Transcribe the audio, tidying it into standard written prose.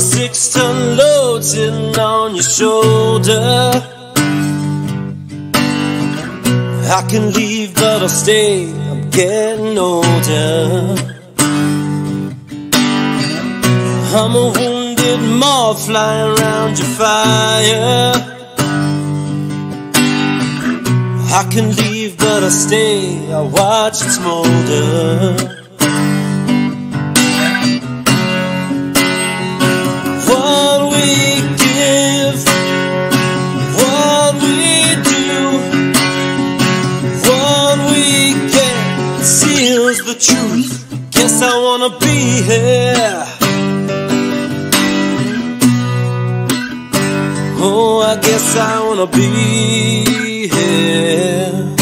a 6-ton load sitting on your shoulder. I can leave but I'll stay, I'm getting older. I'm a wounded moth flying around your fire. I can leave but I'll stay, I'll watch it smolder. Truth, guess I wanna be here. Oh, I guess I wanna be here.